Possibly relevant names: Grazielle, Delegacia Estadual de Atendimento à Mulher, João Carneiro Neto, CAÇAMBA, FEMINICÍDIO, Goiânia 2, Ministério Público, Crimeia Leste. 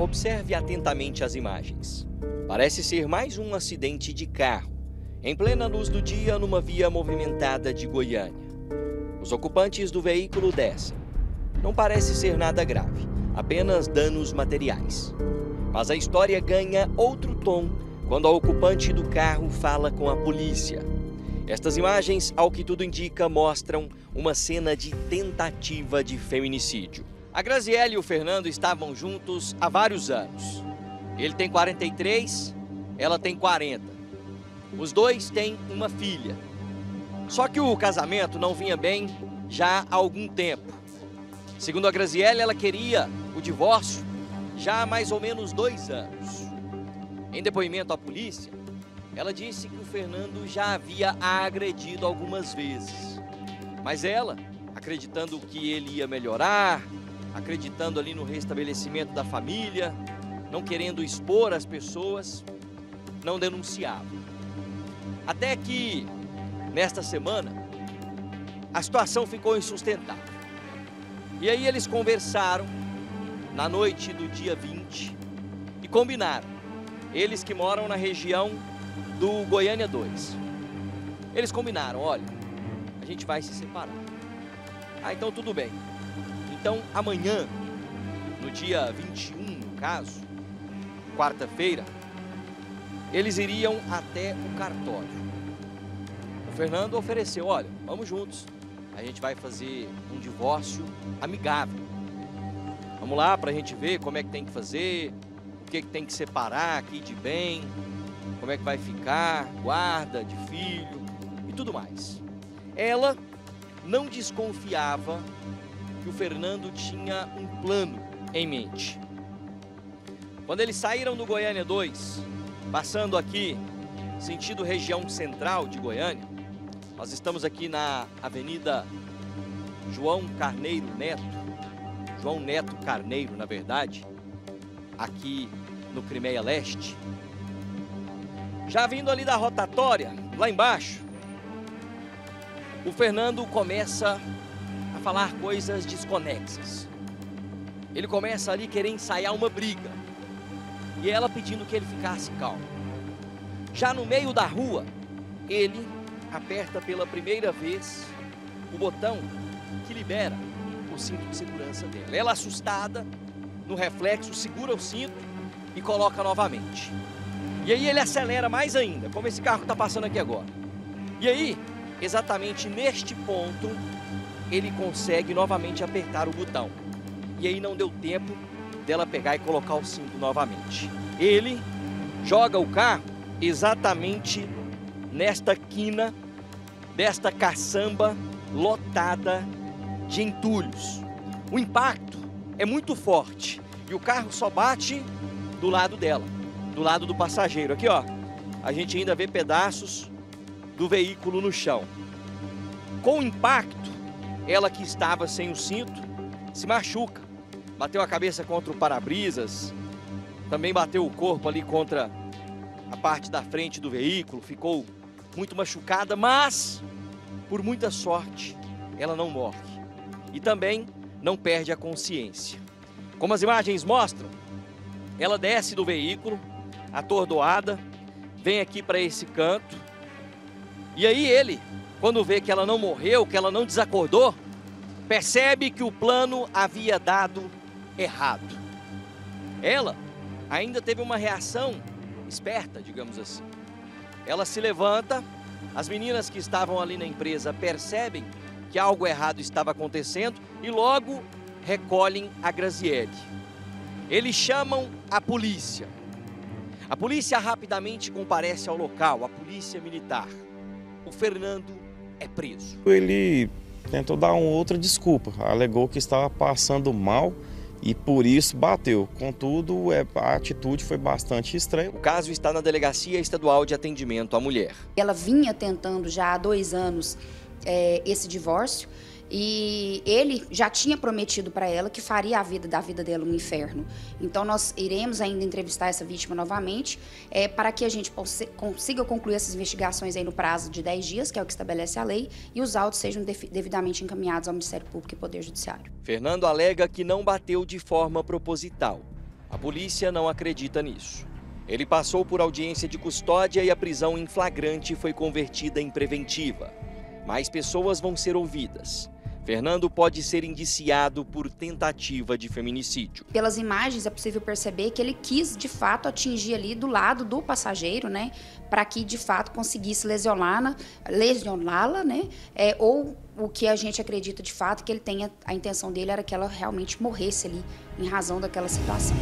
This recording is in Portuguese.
Observe atentamente as imagens. Parece ser mais um acidente de carro, em plena luz do dia, numa via movimentada de Goiânia. Os ocupantes do veículo descem. Não parece ser nada grave, apenas danos materiais. Mas a história ganha outro tom quando a ocupante do carro fala com a polícia. Estas imagens, ao que tudo indica, mostram uma cena de tentativa de feminicídio. A Grazielle e o Fernando estavam juntos há vários anos. Ele tem 43, ela tem 40. Os dois têm uma filha. Só que o casamento não vinha bem já há algum tempo. Segundo a Grazielle, ela queria o divórcio já há mais ou menos 2 anos. Em depoimento à polícia, ela disse que o Fernando já havia a agredido algumas vezes. Mas ela, acreditando que ele ia melhorar, acreditando ali no restabelecimento da família, não querendo expor as pessoas, não denunciava. Até que, nesta semana, a situação ficou insustentável. E aí eles conversaram na noite do dia 20 e combinaram. Eles que moram na região do Goiânia 2. Eles combinaram: olha, a gente vai se separar. Ah, então tudo bem. Então amanhã, no dia 21, no caso, quarta-feira, eles iriam até o cartório. Fernando ofereceu: olha, vamos juntos, a gente vai fazer um divórcio amigável. Vamos lá para a gente ver como é que tem que fazer, o que é que tem que separar aqui de bem, como é que vai ficar, guarda de filho e tudo mais. Ela não desconfiava que o Fernando tinha um plano em mente. Quando eles saíram do Goiânia 2, passando aqui, sentido região central de Goiânia, nós estamos aqui na Avenida João Carneiro Neto, João Neto Carneiro, na verdade, aqui no Crimeia Leste. Já vindo ali da rotatória, lá embaixo, o Fernando começa a falar coisas desconexas. Ele começa ali querer ensaiar uma briga e ela pedindo que ele ficasse calmo. Já no meio da rua, ele aperta pela primeira vez o botão que libera o cinto de segurança dela. Ela, assustada, no reflexo, segura o cinto e coloca novamente. E aí ele acelera mais ainda, como esse carro que está passando aqui agora. E aí, exatamente neste ponto, ele consegue novamente apertar o botão. E aí não deu tempo dela pegar e colocar o cinto novamente. Ele joga o carro exatamente nesta quina desta caçamba lotada de entulhos. O impacto é muito forte e o carro só bate do lado dela, do lado do passageiro. Aqui, ó, a gente ainda vê pedaços do veículo no chão. Com o impacto, ela que estava sem o cinto se machuca. Bateu a cabeça contra o para-brisas, também bateu o corpo ali contra a parte da frente do veículo, ficou muito machucada, mas, por muita sorte, ela não morre. E também não perde a consciência. Como as imagens mostram, ela desce do veículo, atordoada, vem aqui para esse canto. E aí ele, quando vê que ela não morreu, que ela não desacordou, percebe que o plano havia dado errado. Ela ainda teve uma reação esperta, digamos assim. Ela se levanta, as meninas que estavam ali na empresa percebem que algo errado estava acontecendo e logo recolhem a Grazielle. Eles chamam a polícia. A polícia rapidamente comparece ao local, a polícia militar. O Fernando é preso. Ele tentou dar uma outra desculpa, alegou que estava passando mal e por isso bateu. Contudo, a atitude foi bastante estranha. O caso está na Delegacia Estadual de Atendimento à Mulher. Ela vinha tentando já há 2 anos esse divórcio e ele já tinha prometido para ela que faria a vida dela um inferno. Então, nós iremos ainda entrevistar essa vítima novamente para que a gente consiga concluir essas investigações aí no prazo de 10 dias, que é o que estabelece a lei, e os autos sejam devidamente encaminhados ao Ministério Público e Poder Judiciário. Fernando alega que não bateu de forma proposital, A polícia não acredita nisso. Ele passou por audiência de custódia e a prisão em flagrante foi convertida em preventiva. Mais pessoas vão ser ouvidas. Fernando pode ser indiciado por tentativa de feminicídio. Pelas imagens é possível perceber que ele quis, de fato, atingir ali do lado do passageiro, né? Para que, de fato, conseguisse lesioná-la, né? Ou o que a gente acredita, de fato, que ele tenha, a intenção dele era que ela realmente morresse ali, em razão daquela situação.